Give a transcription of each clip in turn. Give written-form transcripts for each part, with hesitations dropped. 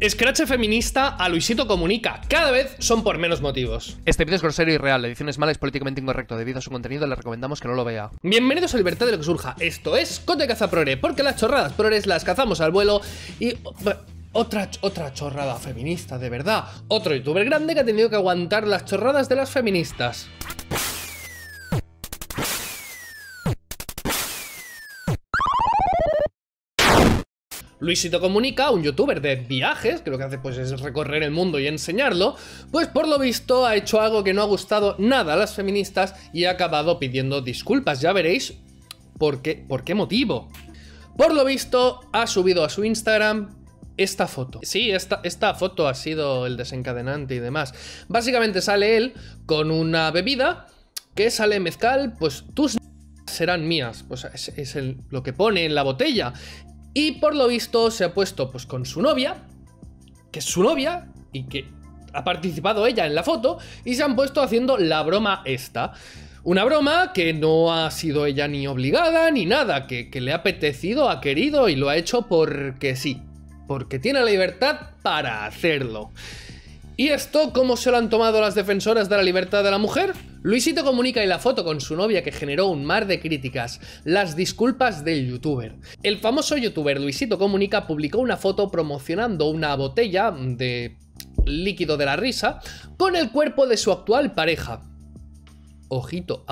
Escrache feminista a Luisito Comunica. Cada vez son por menos motivos. Este vídeo es grosero y real, la edición es mala, es políticamente incorrecto. Debido a su contenido le recomendamos que no lo vea. Bienvenidos a Libertad de lo que surja. Esto es Cote Caza Progre, porque las chorradas progres las cazamos al vuelo. Y... Otra chorrada feminista, de verdad. Otro youtuber grande que ha tenido que aguantar las chorradas de las feministas. Luisito Comunica, un youtuber de viajes, que lo que hace pues es recorrer el mundo y enseñarlo, pues por lo visto ha hecho algo que no ha gustado nada a las feministas y ha acabado pidiendo disculpas. Ya veréis por qué motivo. Por lo visto ha subido a su Instagram esta foto. Sí, esta foto ha sido el desencadenante y demás. Básicamente sale él con una bebida que sale mezcal, pues tus serán mías, pues es lo que pone en la botella. Y por lo visto se ha puesto pues con su novia, que es su novia y que ha participado ella en la foto, y se han puesto haciendo la broma esta. Una broma que no ha sido ella ni obligada ni nada, que le ha apetecido, ha querido y lo ha hecho porque sí, porque tiene la libertad para hacerlo. ¿Y esto cómo se lo han tomado las defensoras de la libertad de la mujer? Luisito Comunica y la foto con su novia que generó un mar de críticas. Las disculpas del youtuber. El famoso youtuber Luisito Comunica publicó una foto promocionando una botella de líquido de la risa con el cuerpo de su actual pareja. Ojito,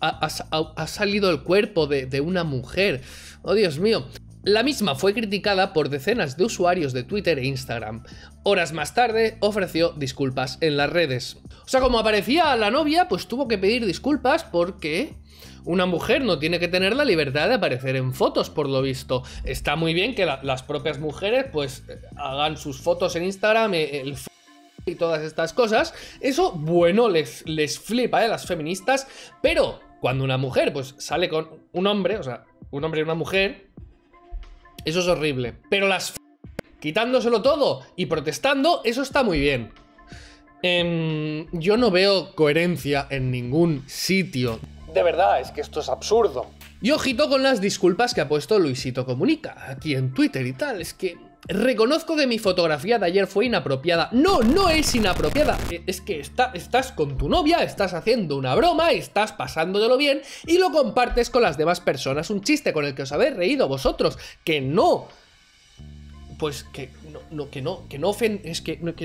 ha salido el cuerpo de una mujer. Oh, Dios mío. La misma fue criticada por decenas de usuarios de Twitter e Instagram. Horas más tarde ofreció disculpas en las redes. O sea, como aparecía la novia, pues tuvo que pedir disculpas porque una mujer no tiene que tener la libertad de aparecer en fotos, por lo visto. Está muy bien que las propias mujeres pues hagan sus fotos en Instagram, el y todas estas cosas. Eso, bueno, les flipa a las feministas, pero cuando una mujer pues sale con un hombre, o sea, un hombre y una mujer... Eso es horrible. Pero las quitándoselo todo y protestando, eso está muy bien. Yo no veo coherencia en ningún sitio. De verdad, es que esto es absurdo. Y ojito con las disculpas que ha puesto Luisito Comunica aquí en Twitter y tal. Es que reconozco que mi fotografía de ayer fue inapropiada. No, no es inapropiada. Es que estás con tu novia, estás haciendo una broma, estás pasándotelo bien y lo compartes con las demás personas. Un chiste con el que os habéis reído vosotros. Que no... Pues que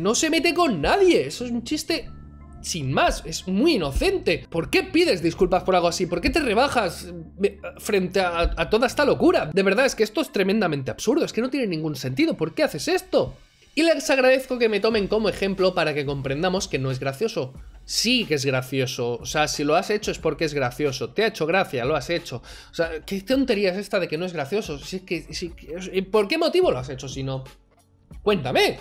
no se mete con nadie. Eso es un chiste... Sin más, es muy inocente. ¿Por qué pides disculpas por algo así? ¿Por qué te rebajas frente a toda esta locura? De verdad, es que esto es tremendamente absurdo. Es que no tiene ningún sentido. ¿Por qué haces esto? Y les agradezco que me tomen como ejemplo para que comprendamos que no es gracioso. Sí que es gracioso. O sea, si lo has hecho es porque es gracioso. Te ha hecho gracia, lo has hecho. O sea, ¿qué tontería es esta de que no es gracioso? ¿Por qué motivo lo has hecho si no? ¡Cuéntame!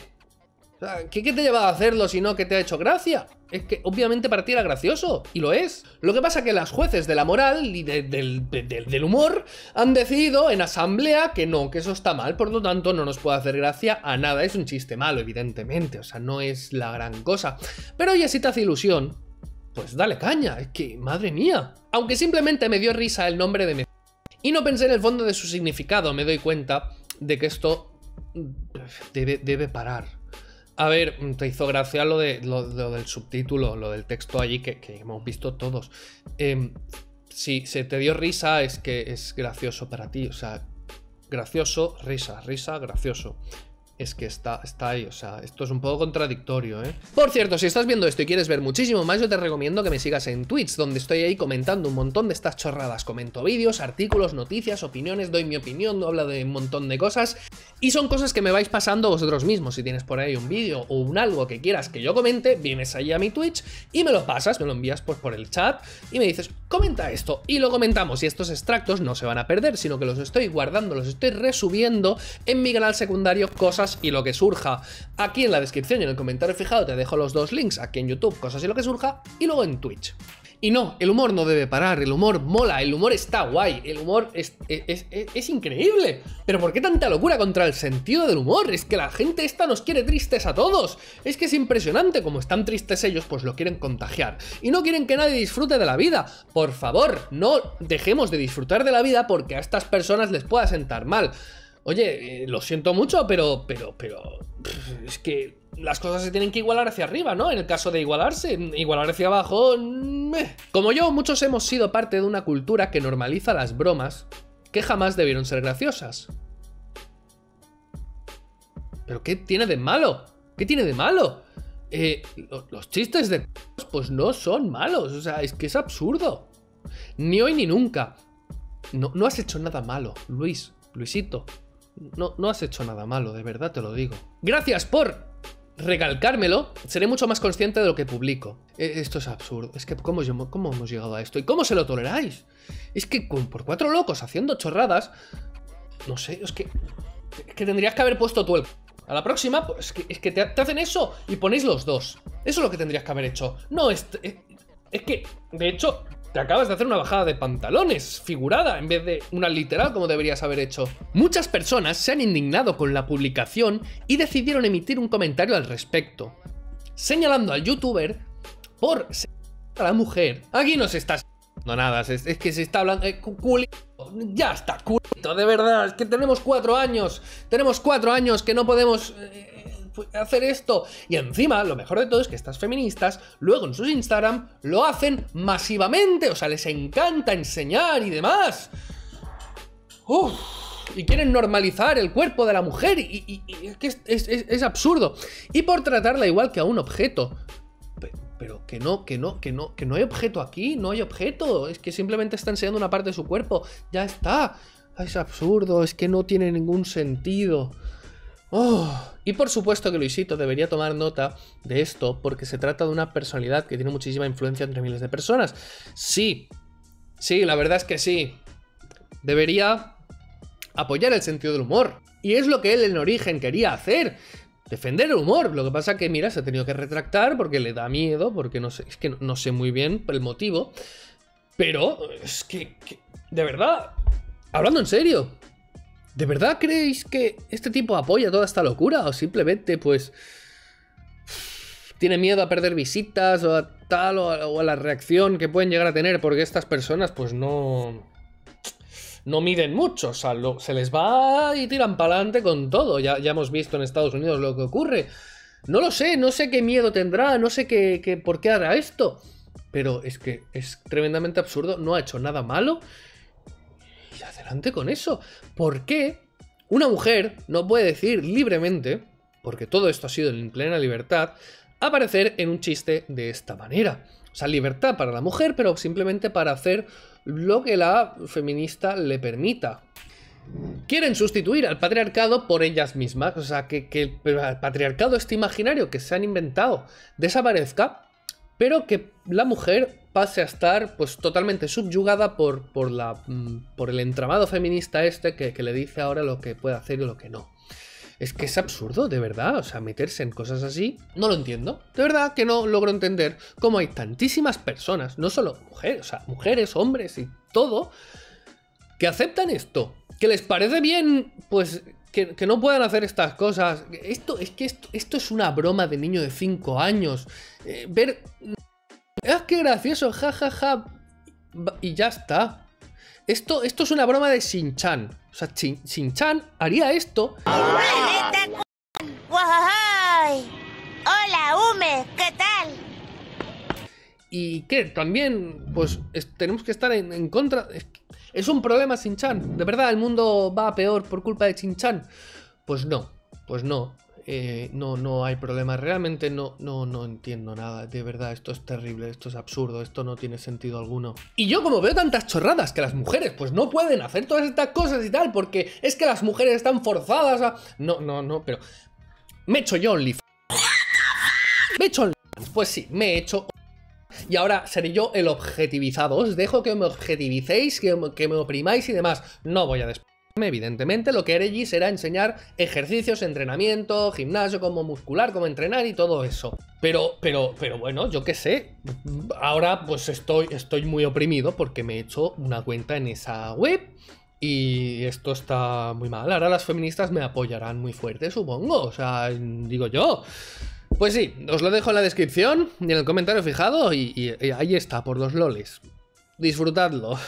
O sea, ¿qué te lleva a hacerlo si no que te ha hecho gracia? Es que obviamente para ti era gracioso, y lo es. Lo que pasa es que las jueces de la moral y del humor han decidido en asamblea que no, que eso está mal, por lo tanto no nos puede hacer gracia a nada. Es un chiste malo, evidentemente, o sea, no es la gran cosa. Pero oye, si te hace ilusión, pues dale caña, es que, madre mía. Aunque simplemente me dio risa el nombre de Messi y no pensé en el fondo de su significado, me doy cuenta de que esto debe parar. A ver, te hizo gracia lo del subtítulo, lo del texto allí que hemos visto todos. Si se te dio risa es que es gracioso para ti, o sea, gracioso, risa, risa, gracioso. Es que está ahí, o sea, esto es un poco contradictorio, ¿eh? Por cierto, si estás viendo esto y quieres ver muchísimo más, yo te recomiendo que me sigas en Twitch, donde estoy ahí comentando un montón de estas chorradas. Comento vídeos, artículos, noticias, opiniones, doy mi opinión, hablo de un montón de cosas. Y son cosas que me vais pasando vosotros mismos. Si tienes por ahí un vídeo o un algo que quieras que yo comente, vienes ahí a mi Twitch y me lo pasas, me lo envías pues por el chat y me dices, comenta esto, y lo comentamos. Y estos extractos no se van a perder, sino que los estoy guardando, los estoy resubiendo en mi canal secundario, cosas y lo que surja. Aquí en la descripción y en el comentario fijado te dejo los dos links, aquí en YouTube, Cosas y lo que surja, y luego en Twitch. Y no, el humor no debe parar, el humor mola, el humor está guay, el humor es increíble. Pero ¿por qué tanta locura contra el sentido del humor? Es que la gente esta nos quiere tristes a todos. Es que es impresionante, como están tristes ellos, pues lo quieren contagiar. Y no quieren que nadie disfrute de la vida. Por favor, no dejemos de disfrutar de la vida porque a estas personas les pueda sentar mal. Oye, lo siento mucho, pero es que las cosas se tienen que igualar hacia arriba, ¿no? En el caso de igualarse, igualar hacia abajo... Como yo, muchos hemos sido parte de una cultura que normaliza las bromas que jamás debieron ser graciosas. ¿Pero qué tiene de malo? ¿Qué tiene de malo? Los chistes de... pues no son malos, o sea, es que es absurdo. Ni hoy ni nunca. No has hecho nada malo, Luisito. No has hecho nada malo, de verdad te lo digo. Gracias por recalcármelo. Seré mucho más consciente de lo que publico. Esto es absurdo. Es que ¿cómo hemos llegado a esto? ¿Y cómo se lo toleráis? Es que por cuatro locos haciendo chorradas... No sé, es que tendrías que haber puesto tú el... A la próxima, pues, es que te hacen eso y ponéis los dos. Eso es lo que tendrías que haber hecho. No, es que, de hecho... Te acabas de hacer una bajada de pantalones figurada en vez de una literal como deberías haber hecho. Muchas personas se han indignado con la publicación y decidieron emitir un comentario al respecto, señalando al youtuber por ser a la mujer. Aquí no se está no nada, es que se está hablando... culito, ya está, culito, de verdad, es que tenemos 4 años. Tenemos 4 años que no podemos... hacer esto. Y encima, lo mejor de todo es que estas feministas luego en sus Instagram lo hacen masivamente. O sea, les encanta enseñar y demás. Uf, y quieren normalizar el cuerpo de la mujer. Y es absurdo. Y por tratarla igual que a un objeto. Pero que no hay objeto aquí. No hay objeto. Es que simplemente está enseñando una parte de su cuerpo. Ya está. Es absurdo. Es que no tiene ningún sentido. Y por supuesto que Luisito debería tomar nota de esto, porque se trata de una personalidad que tiene muchísima influencia entre miles de personas. Sí, la verdad es que sí. Debería apoyar el sentido del humor. Y es lo que él en origen quería hacer. Defender el humor. Lo que pasa que, mira, se ha tenido que retractar porque le da miedo, porque no sé, es que no sé muy bien el motivo. Pero es que de verdad, hablando en serio, ¿de verdad creéis que este tipo apoya toda esta locura? ¿O simplemente, pues, tiene miedo a perder visitas o a tal o a la reacción que pueden llegar a tener? Porque estas personas, pues, no miden mucho. O sea, se les va y tiran para adelante con todo. Ya hemos visto en Estados Unidos lo que ocurre. No lo sé, no sé qué miedo tendrá, no sé por qué hará esto. Pero es que es tremendamente absurdo. No ha hecho nada malo. Y adelante con eso. ¿Por qué una mujer no puede decir libremente, porque todo esto ha sido en plena libertad, aparecer en un chiste de esta manera? O sea, libertad para la mujer, pero simplemente para hacer lo que la feminista le permita. Quieren sustituir al patriarcado por ellas mismas. O sea, que el patriarcado, este imaginario que se han inventado, desaparezca, pero que la mujer pase a estar, pues, totalmente subyugada por el entramado feminista este que le dice ahora lo que puede hacer y lo que no. Es que es absurdo, de verdad. O sea, meterse en cosas así, no lo entiendo. De verdad que no logro entender cómo hay tantísimas personas, no solo mujeres, o sea, mujeres, hombres y todo, que aceptan esto, que les parece bien, pues... Que no puedan hacer estas cosas. Esto es una broma de niño de 5 años. Ver... ¡Ah, qué gracioso! ¡Ja, ja, ja! Y ya está. Esto es una broma de Shin-Chan. O sea, Shin-Chan haría esto. ¡Hola, Hume! ¿Qué tal? Y que también, pues, tenemos que estar en contra... Es un problema Shin-Chan. ¿De verdad el mundo va a peor por culpa de Shin-Chan? Pues no. No hay problema. Realmente no entiendo nada. De verdad, esto es terrible, esto es absurdo, esto no tiene sentido alguno. Y yo, como veo tantas chorradas que las mujeres pues no pueden hacer todas estas cosas y tal, porque es que las mujeres están forzadas a... No, pero... Me he hecho yo OnlyFans. Me he hecho OnlyFans. Pues sí, me he hecho... Y ahora seré yo el objetivizado. Os dejo que me objetivicéis, que me oprimáis y demás. No voy a despedirme, evidentemente. Lo que haré allí será enseñar ejercicios, entrenamiento, gimnasio, cómo muscular, cómo entrenar y todo eso. Pero bueno, yo qué sé. Ahora pues estoy muy oprimido porque me he hecho una cuenta en esa web. Y esto está muy mal. Ahora las feministas me apoyarán muy fuerte, supongo. O sea, digo yo... Pues sí, os lo dejo en la descripción y en el comentario fijado y ahí está, por los loles. Disfrutadlo.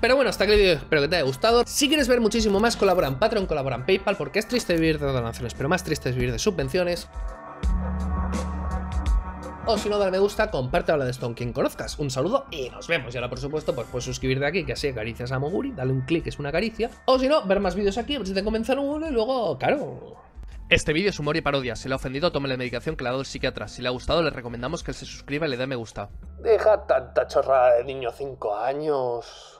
Pero bueno, hasta aquí el vídeo, espero que te haya gustado. Si quieres ver muchísimo más, colabora en Patreon, colabora en Paypal, porque es triste vivir de donaciones, pero más triste es vivir de subvenciones. O si no, dale me gusta, comparte, habla de esto con quien conozcas. Un saludo y nos vemos. Y ahora, por supuesto, pues puedes suscribirte aquí, que así acaricias a Moguri, dale un clic, es una caricia. O si no, ver más vídeos aquí, a ver si te convence alguno y luego, claro. Este vídeo es humor y parodia. Si le ha ofendido, tome la medicación que le ha dado el psiquiatra. Si le ha gustado, le recomendamos que él se suscriba y le dé me gusta. Deja tanta chorrada de niño 5 años.